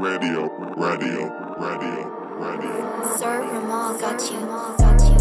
Radio. Sir, Ramal got you.